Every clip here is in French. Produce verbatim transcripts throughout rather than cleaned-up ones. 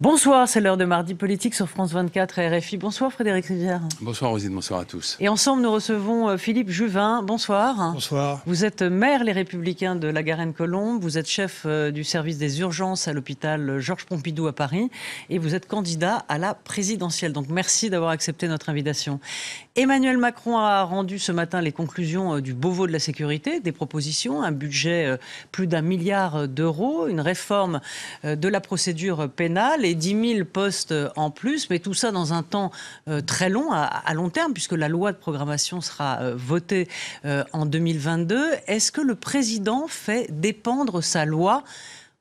Bonsoir, c'est l'heure de Mardi Politique sur France vingt-quatre et R F I. Bonsoir Frédéric Rivière. Bonsoir Rosine, bonsoir à tous. Et ensemble nous recevons Philippe Juvin. Bonsoir. Bonsoir. Vous êtes maire Les Républicains de La Garenne-Colombes, vous êtes chef du service des urgences à l'hôpital Georges Pompidou à Paris et vous êtes candidat à la présidentielle. Donc merci d'avoir accepté notre invitation. Emmanuel Macron a rendu ce matin les conclusions du Beauvau de la sécurité, des propositions, un budget plus d'un milliard d'euros, une réforme de la procédure pénale et dix mille postes en plus, mais tout ça dans un temps euh, très long, à, à long terme, puisque la loi de programmation sera euh, votée euh, en deux mille vingt-deux. Est-ce que le président fait dépendre sa loi,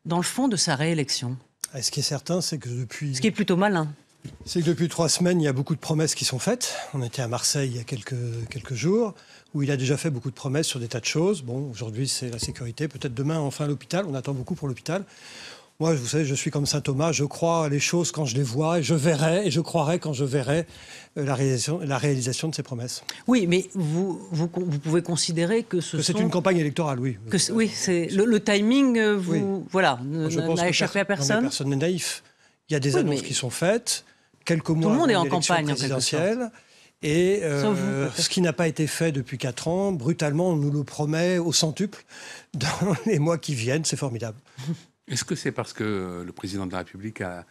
dans le fond, de sa réélection ? Ah, ce qui est certain, c'est que depuis... Ce qui est plutôt malin. C'est que depuis trois semaines, il y a beaucoup de promesses qui sont faites. On était à Marseille il y a quelques, quelques jours, où il a déjà fait beaucoup de promesses sur des tas de choses. Bon, aujourd'hui, c'est la sécurité. Peut-être demain, enfin, l'hôpital. On attend beaucoup pour l'hôpital. Moi, vous savez, je suis comme saint Thomas, je crois les choses quand je les vois, et je verrai et je croirai quand je verrai la réalisation, la réalisation de ces promesses. Oui, mais vous, vous, vous pouvez considérer que ce que sont... c'est une campagne électorale, oui. Que c'est, oui, c'est le, le timing, vous, oui. Voilà, n'a échappé à personne. Non, personne n'est naïf. Il y a des oui, annonces qui sont faites, quelques mois avant l'élection présidentielle. Et euh, vous, ce qui n'a pas été fait depuis quatre ans, brutalement, on nous le promet au centuple dans les mois qui viennent, c'est formidable. Est-ce que c'est parce que le président de la République a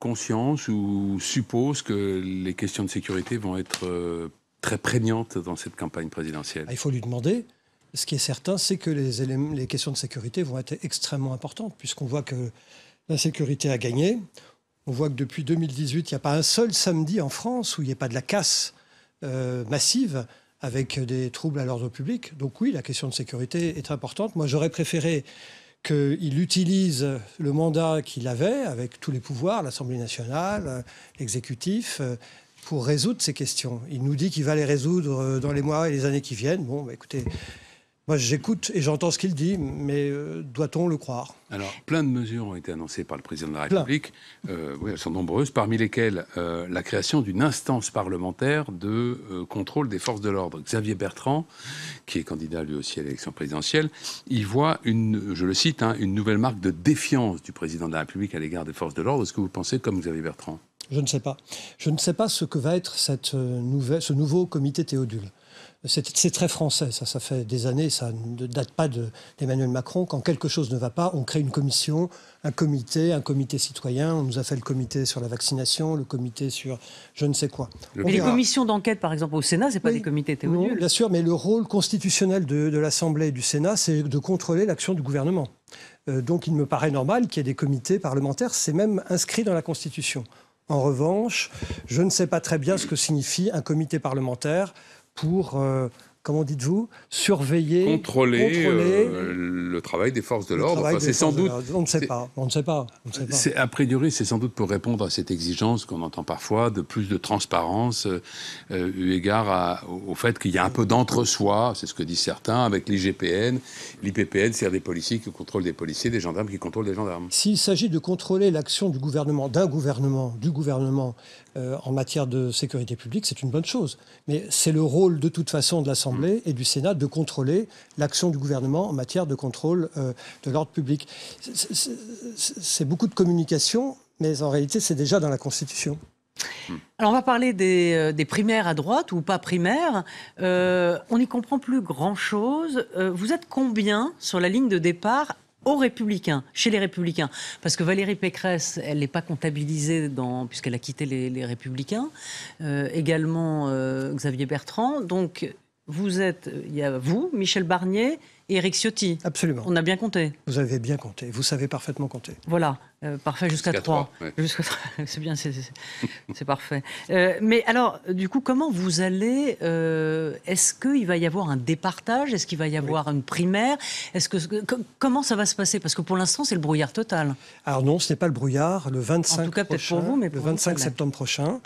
conscience ou suppose que les questions de sécurité vont être très prégnantes dans cette campagne présidentielle ? Il faut lui demander. Ce qui est certain, c'est que les, éléments, les questions de sécurité vont être extrêmement importantes, puisqu'on voit que la sécurité a gagné. On voit que depuis deux mille dix-huit, il n'y a pas un seul samedi en France où il n'y ait pas de la casse euh, massive avec des troubles à l'ordre public. Donc oui, la question de sécurité est importante. Moi, j'aurais préféré... qu'il utilise le mandat qu'il avait avec tous les pouvoirs, l'Assemblée nationale, l'exécutif, pour résoudre ces questions. Il nous dit qu'il va les résoudre dans les mois et les années qui viennent. Bon, bah écoutez, moi j'écoute et j'entends ce qu'il dit, mais doit-on le croire ? Alors, plein de mesures ont été annoncées par le président de la République. Euh, oui, elles sont nombreuses, parmi lesquelles euh, la création d'une instance parlementaire de euh, contrôle des forces de l'ordre. Xavier Bertrand, qui est candidat lui aussi à l'élection présidentielle, y voit, une, je le cite, hein, une nouvelle marque de défiance du président de la République à l'égard des forces de l'ordre. Est-ce que vous pensez comme Xavier Bertrand ? Je ne sais pas. Je ne sais pas ce que va être cette nouvelle, ce nouveau comité Théodule. C'est, c'est très français, ça, ça fait des années, ça ne date pas de, d'Emmanuel Macron. Quand quelque chose ne va pas, on crée une commission, un comité, un comité citoyen. On nous a fait le comité sur la vaccination, le comité sur je ne sais quoi. Mais les commissions d'enquête, par exemple, au Sénat, ce n'est pas des comités théodules. Non, bien sûr, mais le rôle constitutionnel de, de l'Assemblée et du Sénat, c'est de contrôler l'action du gouvernement. Euh, donc il me paraît normal qu'il y ait des comités parlementaires, c'est même inscrit dans la Constitution. En revanche, je ne sais pas très bien ce que signifie un comité parlementaire pour, euh, comment dites-vous, surveiller, contrôler, contrôler euh, le travail des forces de l'ordre. Enfin, c'est sans doute. On ne sait pas. On ne sait pas. On ne sait pas. C'est, a priori, c'est sans doute pour répondre à cette exigence qu'on entend parfois de plus de transparence, euh, eu égard à, au fait qu'il y a un peu d'entre-soi. C'est ce que disent certains avec l'I G P N. L'I P P N, c'est-à-dire des policiers qui contrôlent des policiers, des gendarmes qui contrôlent des gendarmes. S'il s'agit de contrôler l'action du gouvernement, d'un gouvernement, du gouvernement. En matière de sécurité publique, c'est une bonne chose. Mais c'est le rôle de toute façon de l'Assemblée et du Sénat de contrôler l'action du gouvernement en matière de contrôle euh, de l'ordre public. C'est, c'est, c'est beaucoup de communication, mais en réalité, c'est déjà dans la Constitution. Alors on va parler des, euh, des primaires à droite ou pas primaires. Euh, on n'y comprend plus grand-chose. Euh, vous êtes combien sur la ligne de départ ? Aux Républicains, chez les Républicains. Parce que Valérie Pécresse, elle n'est pas comptabilisée dans, puisqu'elle a quitté les, les Républicains. Euh, également euh, Xavier Bertrand. Donc, vous êtes, il y a vous, Michel Barnier et Éric Ciotti. Absolument. On a bien compté. Vous avez bien compté. Vous savez parfaitement compter. Voilà. Euh, parfait, jusqu'à, jusqu'à trois. trois ouais. Jusqu'à trois. C'est bien, c'est, c'est, c'est parfait. Euh, mais alors, du coup, comment vous allez... Euh, est-ce qu'il va y avoir un départage ? Est-ce qu'il va y avoir oui. une primaire ? Est-ce que, que, comment ça va se passer ? Parce que pour l'instant, c'est le brouillard total. Alors non, ce n'est pas le brouillard. Le vingt-cinq, en tout cas, prochain, pour vous, mais pour le vingt-cinq vous, septembre prochain,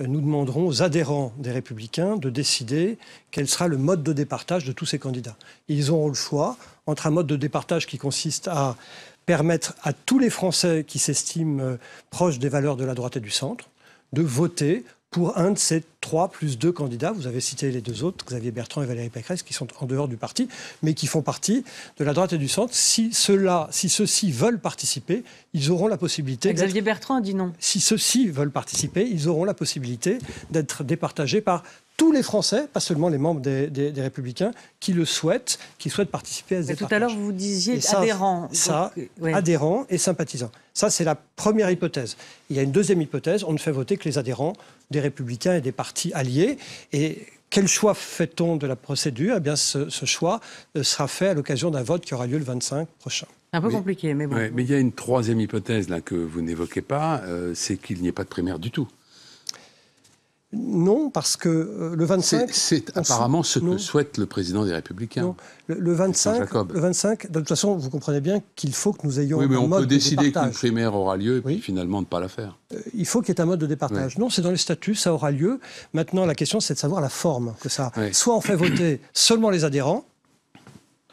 nous demanderons aux adhérents des Républicains de décider quel sera le mode de départage de tous ces candidats. Ils auront le choix entre un mode de départage qui consiste à permettre à tous les Français qui s'estiment proches des valeurs de la droite et du centre de voter pour un de ces trois plus deux candidats. Vous avez cité les deux autres, Xavier Bertrand et Valérie Pécresse, qui sont en dehors du parti, mais qui font partie de la droite et du centre. Si ceux-là, si ceux-ci veulent participer, ils auront la possibilité... Xavier Bertrand dit non. Si ceux-ci veulent participer, ils auront la possibilité d'être départagés par tous les Français, pas seulement les membres des, des, des Républicains, qui le souhaitent, qui souhaitent participer à ce départage. Tout à l'heure, vous disiez ça, adhérents. Ça, donc, ouais. Adhérents et sympathisants. Ça, c'est la première hypothèse. Il y a une deuxième hypothèse, on ne fait voter que les adhérents des Républicains et des partis alliés. Et quel choix fait-on de la procédure? Eh bien, ce, ce choix sera fait à l'occasion d'un vote qui aura lieu le vingt-cinq prochain. Un peu mais, compliqué, mais bon. Ouais, mais il y a une troisième hypothèse là, que vous n'évoquez pas, euh, c'est qu'il n'y ait pas de primaire du tout. Non, parce que euh, le vingt-cinq... C'est apparemment ce non. que souhaite le président des Républicains. Non. Le, le, vingt-cinq, le vingt-cinq, de toute façon, vous comprenez bien qu'il faut que nous ayons oui, mais un on mode de départage. On peut décider qu'une primaire aura lieu et puis oui. finalement ne pas la faire. Euh, il faut qu'il y ait un mode de départage. Oui. Non, c'est dans les statuts, ça aura lieu. Maintenant, la question, c'est de savoir la forme que ça a. Oui. Soit on fait voter seulement les adhérents,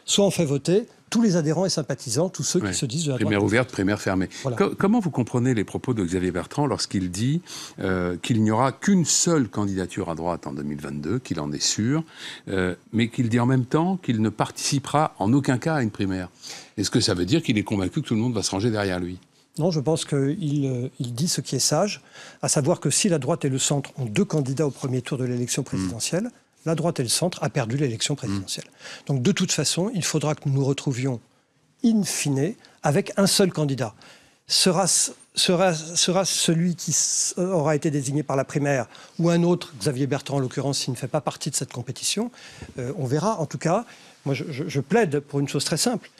soit on fait voter tous les adhérents et sympathisants, tous ceux oui. qui se disent de la droite. Primaire ouverte, primaire fermée. Voilà. Co comment vous comprenez les propos de Xavier Bertrand lorsqu'il dit euh, qu'il n'y aura qu'une seule candidature à droite en deux mille vingt-deux, qu'il en est sûr, euh, mais qu'il dit en même temps qu'il ne participera en aucun cas à une primaire? Est-ce que ça veut dire qu'il est convaincu que tout le monde va se ranger derrière lui? Non, je pense qu'il il dit ce qui est sage, à savoir que si la droite et le centre ont deux candidats au premier tour de l'élection présidentielle, mmh. la droite et le centre a perdu l'élection présidentielle. Mmh. Donc de toute façon, il faudra que nous nous retrouvions in fine avec un seul candidat. Sera, sera, sera celui qui aura été désigné par la primaire ou un autre, Xavier Bertrand en l'occurrence, s'il ne fait pas partie de cette compétition, euh, on verra. En tout cas, moi je, je, je plaide pour une chose très simple.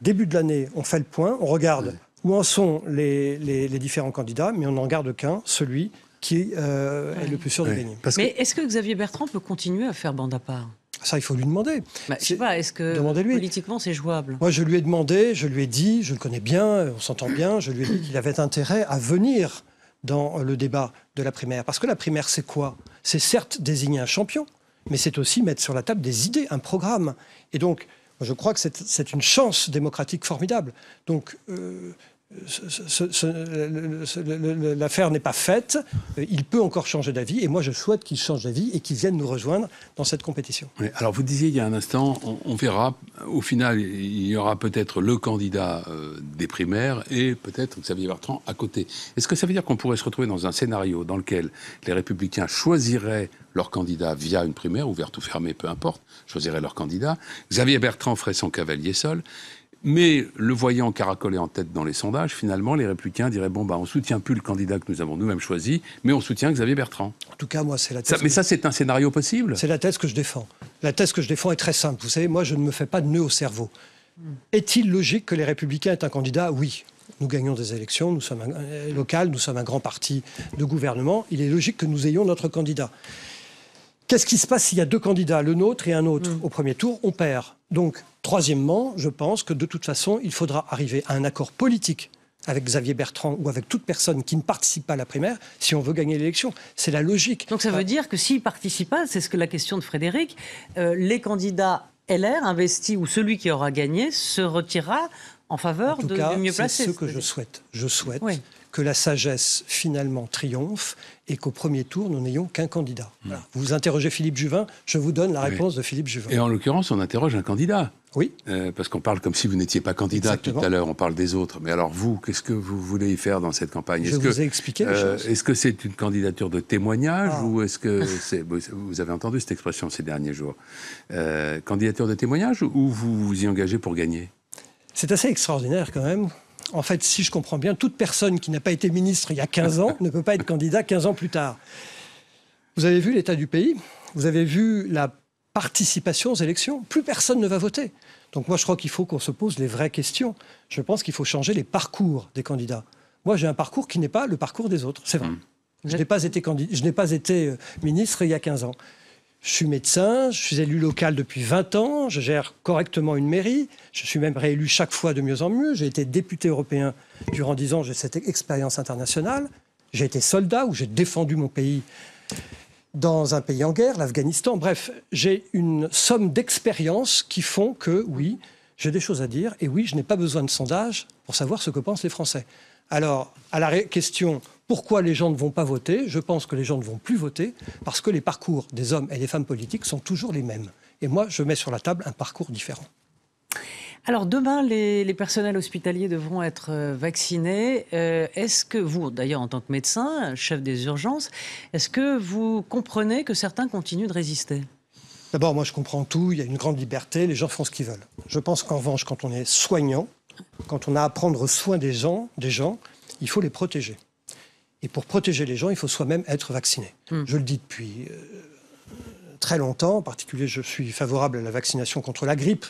Début de l'année, on fait le point, on regarde oui. où en sont les, les, les différents candidats, mais on n'en garde qu'un, celui qui euh, ouais. est le plus sûr de gagner. Ouais. Mais que... est-ce que Xavier Bertrand peut continuer à faire bande à part? Ça, il faut lui demander. Bah, je sais pas, est-ce que Demandez-lui. Politiquement, c'est jouable? Moi, je lui ai demandé, je lui ai dit, je le connais bien, on s'entend bien, je lui ai dit qu'il avait intérêt à venir dans le débat de la primaire. Parce que la primaire, c'est quoi? C'est certes désigner un champion, mais c'est aussi mettre sur la table des idées, un programme. Et donc, je crois que c'est une chance démocratique formidable. Donc... Euh, l'affaire n'est pas faite, il peut encore changer d'avis et moi je souhaite qu'il change d'avis et qu'il vienne nous rejoindre dans cette compétition. Oui, alors vous disiez il y a un instant, on, on verra, au final il y aura peut-être le candidat euh, des primaires et peut-être Xavier Bertrand à côté. Est-ce que ça veut dire qu'on pourrait se retrouver dans un scénario dans lequel les Républicains choisiraient leur candidat via une primaire, ouverte ou fermée, peu importe, choisiraient leur candidat, Xavier Bertrand ferait son cavalier seul? Mais le voyant caracoler en tête dans les sondages, finalement, les Républicains diraient « Bon, bah, on ne soutient plus le candidat que nous avons nous-mêmes choisi, mais on soutient Xavier Bertrand. » En tout cas, moi, c'est la thèse... Ça, mais je... ça, c'est un scénario possible? C'est la thèse que je défends. La thèse que je défends est très simple. Vous savez, moi, je ne me fais pas de nœud au cerveau. Est-il logique que les Républicains aient un candidat? Oui. Nous gagnons des élections, nous sommes un... local, nous sommes un grand parti de gouvernement. Il est logique que nous ayons notre candidat. Qu'est-ce qui se passe s'il y a deux candidats, le nôtre et un autre? Mmh. Au premier tour, on perd. Donc, troisièmement, je pense que de toute façon, il faudra arriver à un accord politique avec Xavier Bertrand ou avec toute personne qui ne participe pas à la primaire si on veut gagner l'élection. C'est la logique. Donc ça veut dire que s'il ne participe pas, c'est ce que la question de Frédéric, euh, les candidats L R investis ou celui qui aura gagné se retirera en faveur en tout de, cas, de mieux placés. C'est ce que je souhaite. Je souhaite oui. que la sagesse finalement triomphe et qu'au premier tour, nous n'ayons qu'un candidat. Mmh. Voilà. Vous interrogez Philippe Juvin, je vous donne la réponse oui. de Philippe Juvin. Et en l'occurrence, on interroge un candidat. Oui. Euh, parce qu'on parle comme si vous n'étiez pas candidat. Exactement. Tout à l'heure, on parle des autres. Mais alors vous, qu'est-ce que vous voulez y faire dans cette campagne? Je vous que, ai expliqué euh, Est-ce que c'est une candidature de témoignage ah. ou est-ce que... c'est, vous avez entendu cette expression ces derniers jours. Euh, candidature de témoignage ou vous vous y engagez pour gagner? C'est assez extraordinaire quand même. En fait, si je comprends bien, toute personne qui n'a pas été ministre il y a quinze ans ne peut pas être candidat quinze ans plus tard. Vous avez vu l'état du pays, vous avez vu la participation aux élections, plus personne ne va voter. Donc moi, je crois qu'il faut qu'on se pose les vraies questions. Je pense qu'il faut changer les parcours des candidats. Moi, j'ai un parcours qui n'est pas le parcours des autres, c'est vrai. Je n'ai pas été candid... je n'ai pas été ministre il y a quinze ans. Je suis médecin, je suis élu local depuis vingt ans, je gère correctement une mairie, je suis même réélu chaque fois de mieux en mieux, j'ai été député européen durant dix ans, j'ai cette expérience internationale, j'ai été soldat où j'ai défendu mon pays dans un pays en guerre, l'Afghanistan, bref, j'ai une somme d'expériences qui font que, oui, j'ai des choses à dire, et oui, je n'ai pas besoin de sondage pour savoir ce que pensent les Français. Alors, à la question, Pourquoi les gens ne vont pas voter? Je pense que les gens ne vont plus voter parce que les parcours des hommes et des femmes politiques sont toujours les mêmes. Et moi, je mets sur la table un parcours différent. Alors demain, les, les personnels hospitaliers devront être vaccinés. Euh, est-ce que vous, d'ailleurs en tant que médecin, chef des urgences, est-ce que vous comprenez que certains continuent de résister ? D'abord, moi je comprends tout, il y a une grande liberté, les gens font ce qu'ils veulent. Je pense qu'en revanche, quand on est soignant, quand on a à prendre soin des gens, des gens, il faut les protéger. Et pour protéger les gens, il faut soi-même être vacciné. Mmh. Je le dis depuis euh, très longtemps, en particulier je suis favorable à la vaccination contre la grippe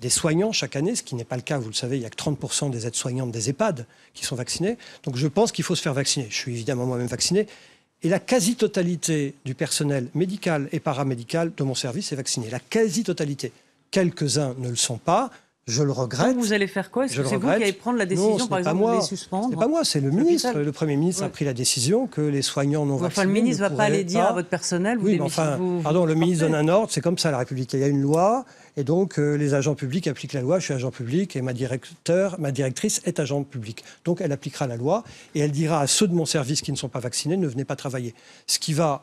des soignants chaque année, ce qui n'est pas le cas, vous le savez, il n'y a que trente pour cent des aides-soignantes des EHPAD qui sont vaccinées. Donc je pense qu'il faut se faire vacciner. Je suis évidemment moi-même vacciné. Et la quasi-totalité du personnel médical et paramédical de mon service est vacciné. La quasi-totalité. Quelques-uns ne le sont pas. Je le regrette. Donc vous allez faire quoi? Est-ce que c'est vous qui allez prendre la décision, non, par exemple, moi. de les suspendre? C'est pas moi, c'est le ministre. Le Premier ministre ouais. a pris la décision que les soignants non vaccinés... Enfin, le ministre ne va pas aller dire pas... à votre personnel... Vous oui, mais enfin, vous, pardon, vous le ministre donne un ordre, c'est comme ça, la République. Il y a une loi, et donc euh, les agents publics appliquent la loi. Je suis agent public, et ma, directeur, ma directrice est agent public. Donc elle appliquera la loi, et elle dira à ceux de mon service qui ne sont pas vaccinés, ne venez pas travailler. Ce qui va...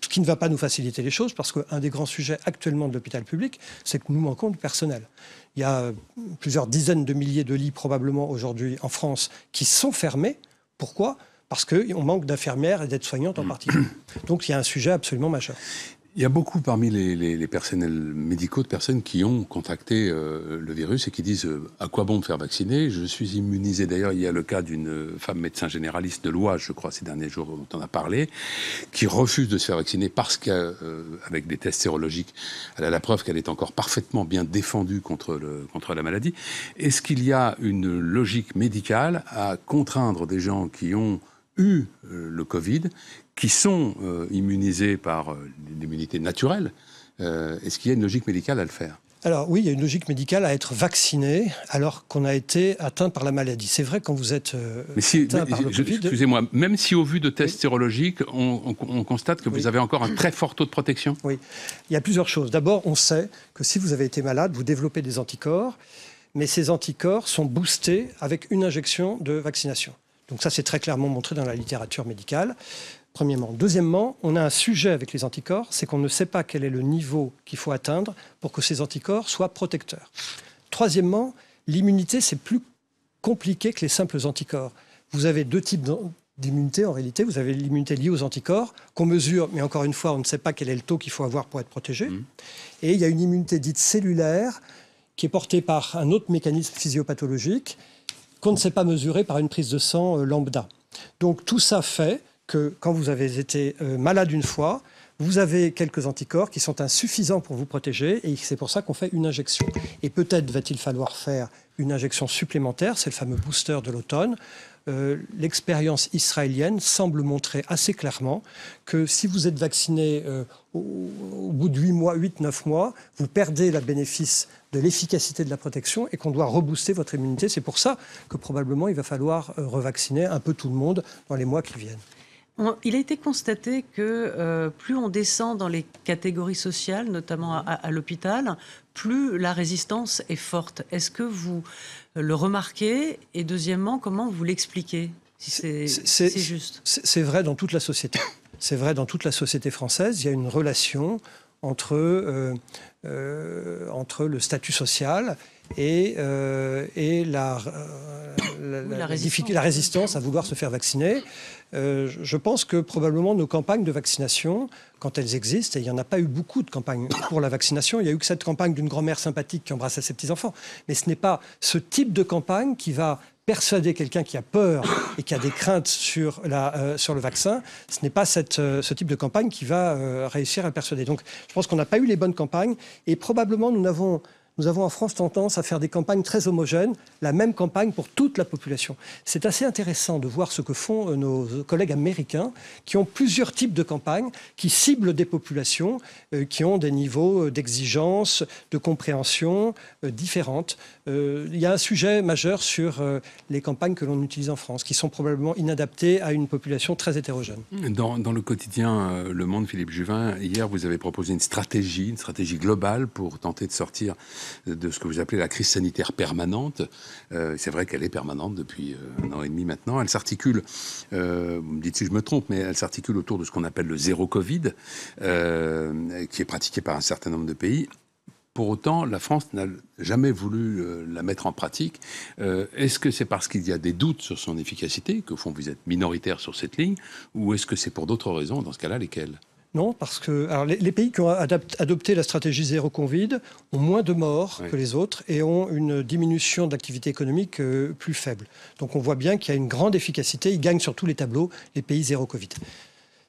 Ce qui ne va pas nous faciliter les choses, parce qu'un des grands sujets actuellement de l'hôpital public, c'est que nous manquons de personnel. Il y a plusieurs dizaines de milliers de lits, probablement, aujourd'hui, en France, qui sont fermés. Pourquoi? Parce qu'on manque d'infirmières et d'aides-soignantes en particulier. Donc il y a un sujet absolument majeur. Il y a beaucoup parmi les, les, les personnels médicaux de personnes qui ont contacté euh, le virus et qui disent euh, « à quoi bon me faire vacciner ? Je suis immunisé ». D'ailleurs, il y a le cas d'une femme médecin généraliste de l'Oise, je crois, ces derniers jours dont on a parlé, qui refuse de se faire vacciner parce qu'avec des tests sérologiques, elle a la preuve qu'elle est encore parfaitement bien défendue contre, le, contre la maladie. Est-ce qu'il y a une logique médicale à contraindre des gens qui ont eu le Covid, qui sont euh, immunisés par euh, l'immunité naturelle, euh, est-ce qu'il y a une logique médicale à le faire? Alors oui, il y a une logique médicale à être vacciné alors qu'on a été atteint par la maladie. C'est vrai quand vous êtes euh, mais si, atteint mais, par le je, Covid... Excusez-moi, même si au vu de tests oui. sérologiques, on, on, on constate que oui. vous avez encore un très fort taux de protection? Oui, il y a plusieurs choses. D'abord, on sait que si vous avez été malade, vous développez des anticorps, mais ces anticorps sont boostés avec une injection de vaccination. Donc ça, c'est très clairement montré dans la littérature médicale, premièrement. Deuxièmement, on a un sujet avec les anticorps, c'est qu'on ne sait pas quel est le niveau qu'il faut atteindre pour que ces anticorps soient protecteurs. Troisièmement, l'immunité, c'est plus compliqué que les simples anticorps. Vous avez deux types d'immunité, en réalité. Vous avez l'immunité liée aux anticorps, qu'on mesure, mais encore une fois, on ne sait pas quel est le taux qu'il faut avoir pour être protégé. Mmh. Et il y a une immunité dite cellulaire, qui est portée par un autre mécanisme physiopathologique, qu'on ne sait pas mesurer par une prise de sang lambda. Donc tout ça fait que quand vous avez été euh, malade une fois, vous avez quelques anticorps qui sont insuffisants pour vous protéger et c'est pour ça qu'on fait une injection. Et peut-être va-t-il falloir faire une injection supplémentaire, c'est le fameux booster de l'automne. Euh, l'expérience israélienne semble montrer assez clairement que si vous êtes vacciné euh, au, au bout de huit mois, huit neuf mois, vous perdez le bénéfice de l'efficacité de la protection et qu'on doit rebooster votre immunité. C'est pour ça que probablement il va falloir euh, revacciner un peu tout le monde dans les mois qui viennent. Il a été constaté que euh, plus on descend dans les catégories sociales, notamment à, à l'hôpital, plus la résistance est forte. Est-ce que vous le remarquez? Et deuxièmement, comment vous l'expliquez, si c'est si juste? C'est vrai dans toute la société. C'est vrai dans toute la société française. Il y a une relation entre, euh, euh, entre le statut social et, euh, et la, euh, la, oui, la, la, résistance. la résistance à vouloir se faire vacciner. Euh, je pense que probablement nos campagnes de vaccination, quand elles existent, et il n'y en a pas eu beaucoup de campagnes pour la vaccination, il n'y a eu que cette campagne d'une grand-mère sympathique qui embrassait ses petits-enfants. Mais ce n'est pas ce type de campagne qui va persuader quelqu'un qui a peur et qui a des craintes sur, la, euh, sur le vaccin, ce n'est pas cette, euh, ce type de campagne qui va euh, réussir à persuader. Donc je pense qu'on n'a pas eu les bonnes campagnes et probablement nous avons... Nous avons en France tendance à faire des campagnes très homogènes, la même campagne pour toute la population. C'est assez intéressant de voir ce que font nos collègues américains, qui ont plusieurs types de campagnes, qui ciblent des populations, euh, qui ont des niveaux d'exigence, de compréhension euh, différentes. Euh, il y a un sujet majeur sur euh, les campagnes que l'on utilise en France, qui sont probablement inadaptées à une population très hétérogène. Dans, dans le quotidien euh, Le Monde, Philippe Juvin, hier, vous avez proposé une stratégie, une stratégie globale pour tenter de sortir... de ce que vous appelez la crise sanitaire permanente. Euh, c'est vrai qu'elle est permanente depuis un an et demi maintenant. Elle s'articule, euh, vous me dites si je me trompe, mais elle s'articule autour de ce qu'on appelle le zéro Covid, euh, qui est pratiqué par un certain nombre de pays. Pour autant, la France n'a jamais voulu euh, la mettre en pratique. Euh, est-ce que c'est parce qu'il y a des doutes sur son efficacité, qu'au fond vous êtes minoritaire sur cette ligne, ou est-ce que c'est pour d'autres raisons, dans ce cas-là, lesquelles ? Non, parce que alors les, les pays qui ont adapt, adopté la stratégie zéro Covid ont moins de morts oui. que les autres et ont une diminution de l'activité économique euh, plus faible. Donc on voit bien qu'il y a une grande efficacité. Ils gagnent sur tous les tableaux, les pays zéro Covid.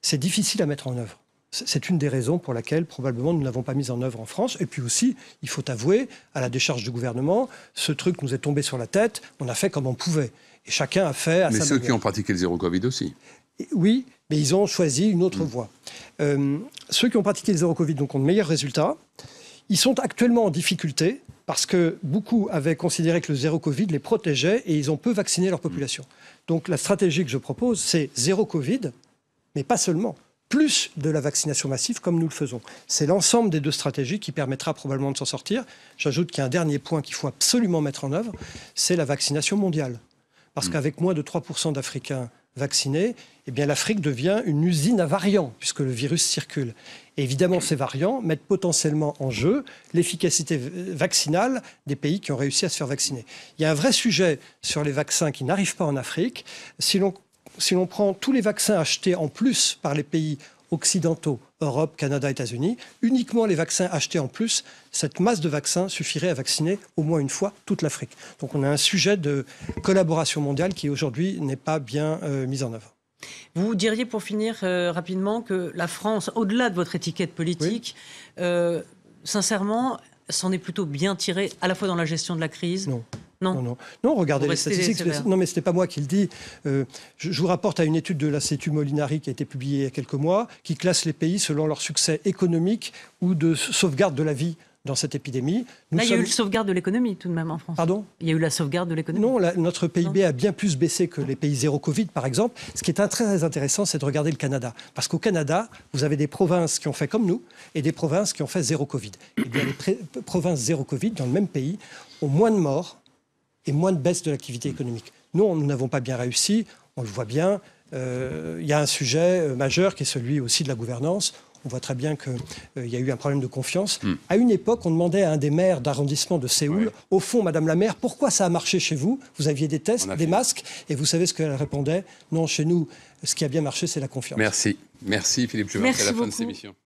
C'est difficile à mettre en œuvre. C'est une des raisons pour laquelle, probablement, nous ne l'avons pas mise en œuvre en France. Et puis aussi, il faut avouer, à la décharge du gouvernement, ce truc nous est tombé sur la tête, on a fait comme on pouvait. Et chacun a fait à sa manière. Mais ceux qui ont pratiqué le zéro Covid aussi. Oui, mais ils ont choisi une autre mmh. voie. Euh, ceux qui ont pratiqué le zéro Covid donc, ont de meilleurs résultats. Ils sont actuellement en difficulté parce que beaucoup avaient considéré que le zéro Covid les protégeait et ils ont peu vacciné leur population. Mmh. Donc la stratégie que je propose, c'est zéro Covid, mais pas seulement. Plus de la vaccination massive comme nous le faisons. C'est l'ensemble des deux stratégies qui permettra probablement de s'en sortir. J'ajoute qu'il y a un dernier point qu'il faut absolument mettre en œuvre, c'est la vaccination mondiale. Parce mmh. qu'avec moins de trois pour cent d'Africains vaccinés, eh bien l'Afrique devient une usine à variants, puisque le virus circule. Et évidemment, ces variants mettent potentiellement en jeu l'efficacité vaccinale des pays qui ont réussi à se faire vacciner. Il y a un vrai sujet sur les vaccins qui n'arrivent pas en Afrique. Si l'on Si l'on prend tous les vaccins achetés en plus par les pays occidentaux, Europe, Canada, États-Unis, uniquement les vaccins achetés en plus, cette masse de vaccins suffirait à vacciner au moins une fois toute l'Afrique. Donc on a un sujet de collaboration mondiale qui aujourd'hui n'est pas bien euh, mis en œuvre. Vous diriez pour finir euh, rapidement que la France, au-delà de votre étiquette politique, oui. euh, sincèrement, s'en est plutôt bien tirée à la fois dans la gestion de la crise. Non. Non. Non, non. non, regardez les statistiques. Non, mais ce n'est pas moi qui le dis. Euh, je, je vous rapporte à une étude de l'Institut Molinari qui a été publiée il y a quelques mois, qui classe les pays selon leur succès économique ou de sauvegarde de la vie dans cette épidémie. Nous Là, sommes... il y a eu la sauvegarde de l'économie tout de même en France. Pardon ? Il y a eu la sauvegarde de l'économie. Non, la, notre P I B non. a bien plus baissé que les pays zéro Covid, par exemple. Ce qui est un, très intéressant, c'est de regarder le Canada. Parce qu'au Canada, vous avez des provinces qui ont fait comme nous et des provinces qui ont fait zéro Covid. Et bien, les provinces zéro Covid, dans le même pays, ont moins de morts et moins de baisse de l'activité économique. Nous, nous n'avons pas bien réussi, on le voit bien. Euh, il y a un sujet majeur qui est celui aussi de la gouvernance. On voit très bien qu'il euh, y a eu un problème de confiance. Mm. À une époque, on demandait à un des maires d'arrondissement de Séoul, oui. au fond, Madame la maire, pourquoi ça a marché chez vous? Vous aviez des tests, des fait. masques, et vous savez ce qu'elle répondait? Non, chez nous, ce qui a bien marché, c'est la confiance. Merci. Merci Philippe Juvin, c'est la fin de cette émission.